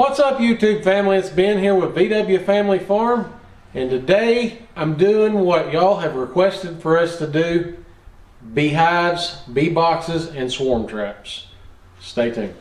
What's up, YouTube family? It's Ben here with VW Family Farm, and today I'm doing what y'all have requested for us to do: beehives, bee boxes, and swarm traps. Stay tuned.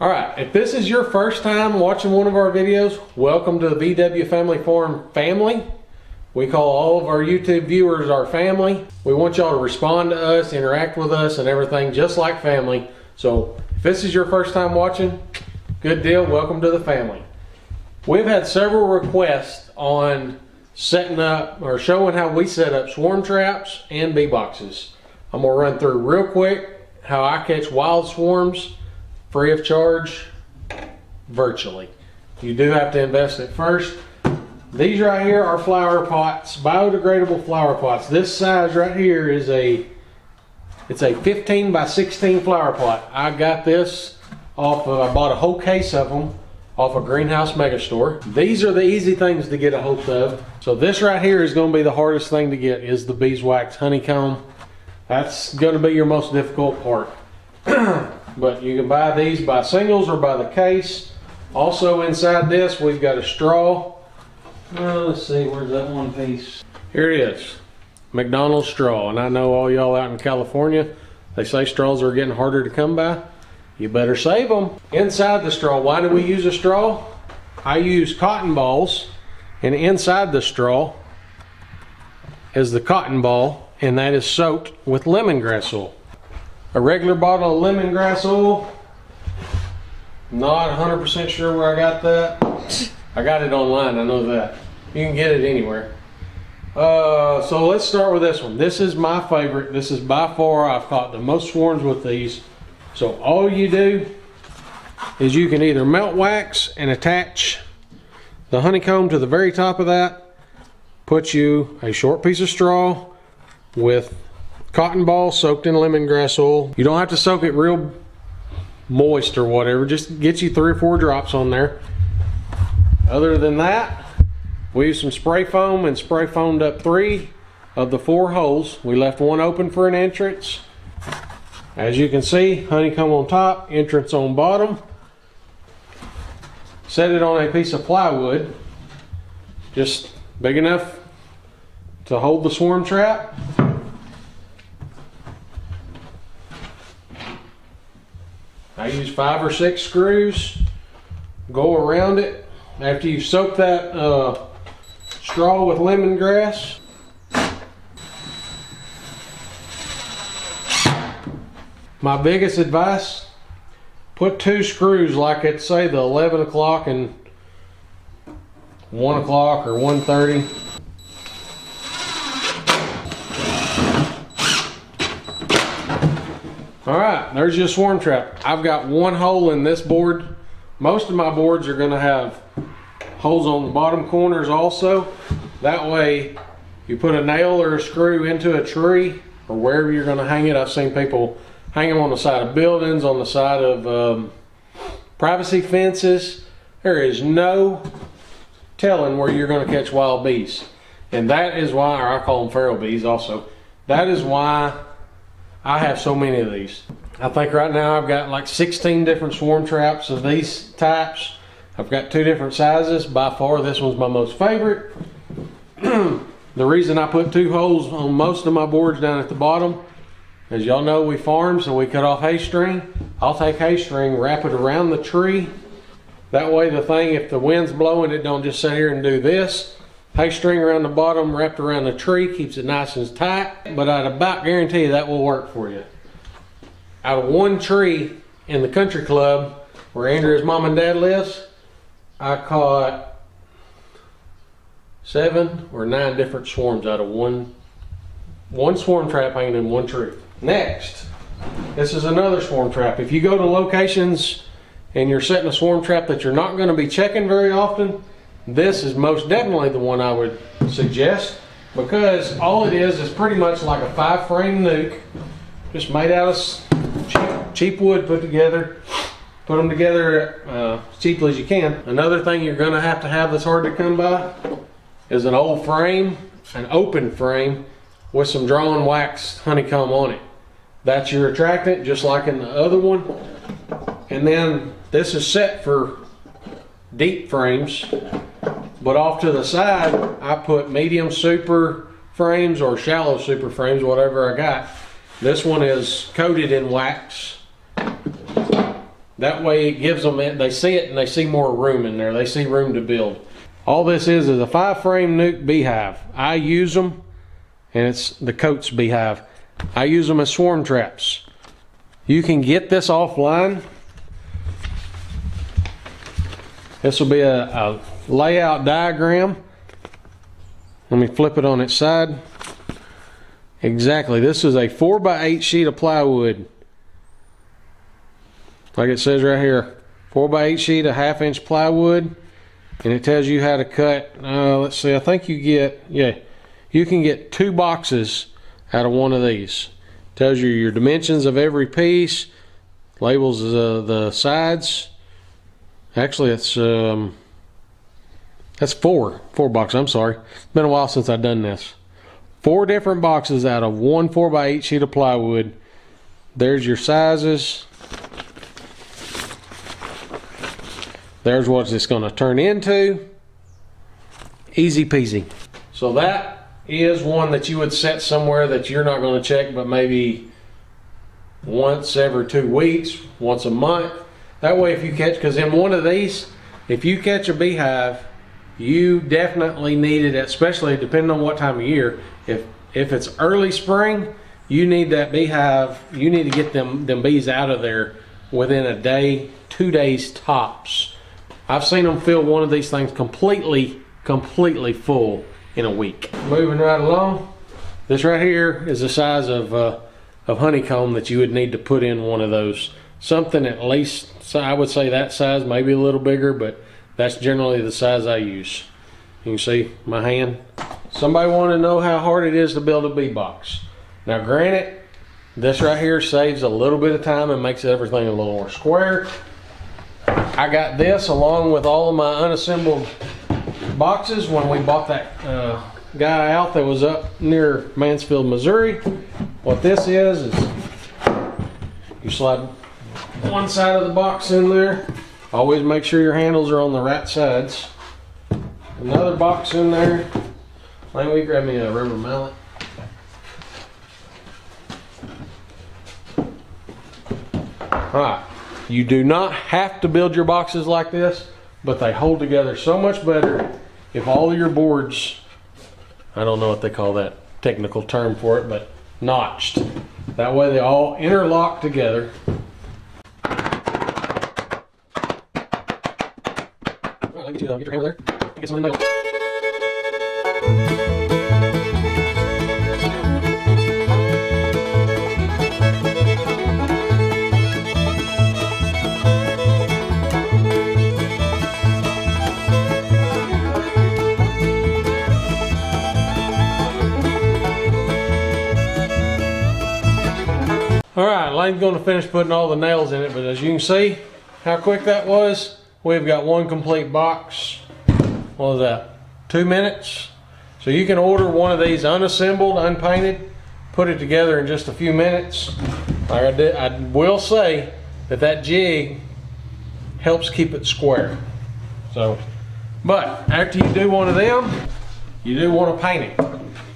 Alright, if this is your first time watching one of our videos, welcome to the VW Family Farm family. We call all of our YouTube viewers our family. We want y'all to respond to us, interact with us, and everything just like family. So if this is your first time watching, good deal, welcome to the family. We've had several requests on setting up or showing how we set up swarm traps and bee boxes. I'm going to run through real quick how I catch wild swarms free of charge, virtually. You do have to invest at first. These right here are flower pots, biodegradable flower pots. This size right here is a 15 by 16 flower pot. I got this I bought a whole case of them off of Greenhouse Megastore. These are the easy things to get a hold of. So this right here is gonna be the hardest thing to get, is the beeswax honeycomb. That's gonna be your most difficult part. But you can buy these by singles or by the case. Also inside this, we've got a straw. Let's see, where's that one piece? Here it is, McDonald's straw. And I know all y'all out in California, they say straws are getting harder to come by. You better save them. Inside the straw, why do we use a straw? I use cotton balls, and inside the straw is the cotton ball, and that is soaked with lemongrass oil. A regular bottle of lemongrass oil. Not 100% sure where I got that. I got it online, I know that. You can get it anywhere. So let's start with this one. This is my favorite. This is by far, I've caught the most swarms with these. So all you do is you can either melt wax and attach the honeycomb to the very top of that, put you a short piece of straw with cotton ball soaked in lemongrass oil. You don't have to soak it real moist or whatever, just get you 3 or 4 drops on there. Other than that, we used some spray foam and spray foamed up 3 of the 4 holes. We left one open for an entrance. As you can see, honeycomb on top, entrance on bottom. Set it on a piece of plywood, just big enough to hold the swarm trap. I use 5 or 6 screws, go around it. After you've soaked that straw with lemongrass, my biggest advice, put 2 screws like it's say the 11 o'clock and 1 o'clock or 1:30. Alright, there's your swarm trap. I've got one hole in this board. Most of my boards are going to have holes on the bottom corners also. That way, you put a nail or a screw into a tree or wherever you're going to hang it. I've seen people hang them on the side of buildings, on the side of privacy fences. There is no telling where you're going to catch wild bees. And that is why, or I call them feral bees also, that is why I have so many of these. I think right now I've got like 16 different swarm traps of these types. I've got 2 different sizes. By far this one's my most favorite. The reason I put 2 holes on most of my boards down at the bottom, as y'all know, we farm, so we cut off hay string. I'll take hay string, wrap it around the tree. That way the thing, if the wind's blowing, it don't just sit here and do this. Hay string around the bottom, wrapped around the tree, keeps it nice and tight, but I'd about guarantee that will work for you. Out of one tree in the country club where Andrea's mom and dad lives, I caught 7 or 9 different swarms out of one one swarm trap hanging in one tree. Next, this is another swarm trap. If you go to locations and you're setting a swarm trap that you're not going to be checking very often, this is most definitely the one I would suggest, because all it is pretty much like a 5-frame nuke, just made out of cheap wood put together. Put them together as cheaply as you can. Another thing you're going to have that's hard to come by is an old frame, an open frame with some drawn wax honeycomb on it. That's your attractant, just like in the other one. And then this is set for deep frames, but off to the side I put medium super frames or shallow super frames, whatever I got. This one is coated in wax. That way it gives them, they see it and they see more room in there. They see room to build. All this is a 5-frame nuke beehive. I use them, and it's the Coates beehive. I use them as swarm traps. You can get this offline. This will be a layout diagram. Let me flip it on its side. Exactly, this is a 4x8 sheet of plywood. Like it says right here, 4x8 sheet of 1/2-inch plywood, and it tells you how to cut. Let's see, I think you get, you can get 2 boxes out of one of these. It tells you your dimensions of every piece, labels the sides. Actually, it's that's four boxes. I'm sorry, it's been a while since I've done this. 4 different boxes out of one 4x8 sheet of plywood. There's your sizes. There's what it's going to turn into. Easy peasy. So that is one that you would set somewhere that you're not going to check, but maybe once every 2 weeks, once a month. That way if you catch, because in one of these, if you catch a beehive, you definitely need it, especially depending on what time of year. If it's early spring, you need that beehive, you need to get them bees out of there within a day, 2 days tops. I've seen them fill one of these things completely full in a week. Moving right along, this right here is the size of honeycomb that you would need to put in one of those. Something at least, so I would say that size, maybe a little bigger, but that's generally the size I use. You can see my hand. Somebody wanted to know how hard it is to build a bee box. Now granted, this right here saves a little bit of time and makes everything a little more square. I got this along with all of my unassembled boxes when we bought that guy out that was up near Mansfield, Missouri. What this is you slide one side of the box in there. Always make sure your handles are on the right sides. Another box in there. Lane, will you grab me a rubber mallet? All right. You do not have to build your boxes like this, but they hold together so much better if all of your boards, I don't know what they call that technical term for it, but notched. That way they all interlock together. All right, get your hammer there. Get some in the middle. Alright, Lane's going to finish putting all the nails in it, but as you can see how quick that was, we've got one complete box. What was that? 2 minutes? So you can order one of these unassembled, unpainted, put it together in just a few minutes. Like I will say that jig helps keep it square. So, but after you do one of them, you do want to paint it.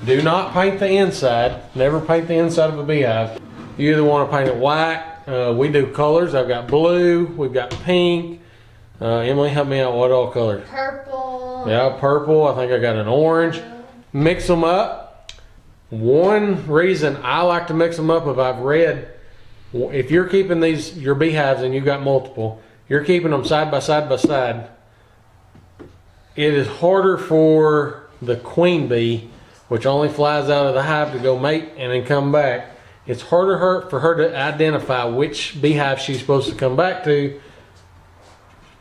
Do not paint the inside. Never paint the inside of a beehive. You either want to paint it white, we do colors. I've got blue, we've got pink. Emily, help me out, what all colors? Purple. Yeah, purple, I think I got an orange. Mix them up. One reason I like to mix them up, if I've read, if you're keeping these, your beehives, and you've got multiple, you're keeping them side by side by side, it is harder for the queen bee which only flies out of the hive to go mate and then come back. It's harder for her to identify which beehive she's supposed to come back to,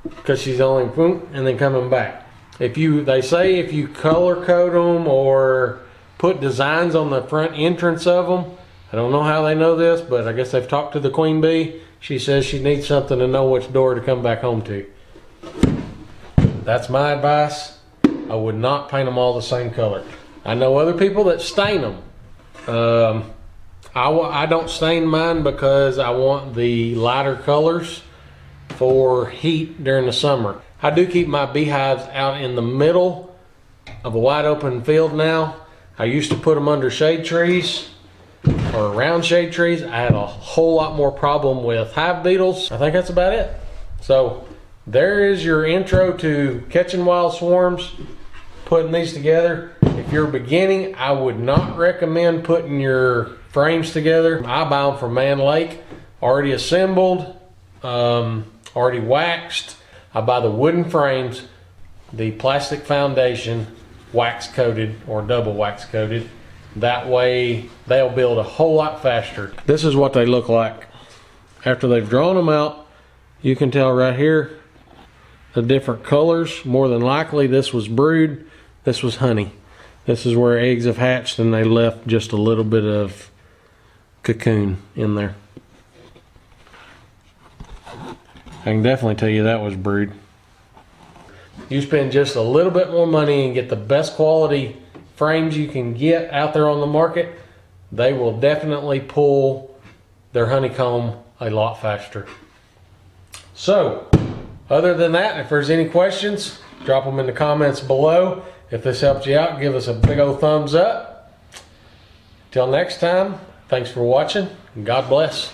because she's only boom and then coming back. They say if you color code them or put designs on the front entrance of them, I don't know how they know this, but I guess they've talked to the queen bee. She says she needs something to know which door to come back home to. That's my advice. I would not paint them all the same color. I know other people that stain them. I don't stain mine because I want the lighter colors for heat during the summer. I do keep my beehives out in the middle of a wide open field now. I used to put them under shade trees or around shade trees. I had a whole lot more problem with hive beetles. I think that's about it. So there is your intro to catching wild swarms, putting these together. If you're beginning, I would not recommend putting your frames together. I buy them from Man Lake, already assembled, already waxed. I buy the wooden frames, the plastic foundation, wax coated or double wax coated. That way they'll build a whole lot faster. This is what they look like. After they've drawn them out, you can tell right here the different colors. More than likely this was brood, this was honey. This is where eggs have hatched and they left just a little bit of cocoon in there. I can definitely tell you that was brood. You spend just a little bit more money and get the best quality frames you can get out there on the market. They will definitely pull their honeycomb a lot faster. So, other than that, if there's any questions, drop them in the comments below. If this helped you out, give us a big old thumbs up. Till next time, thanks for watching, and God bless.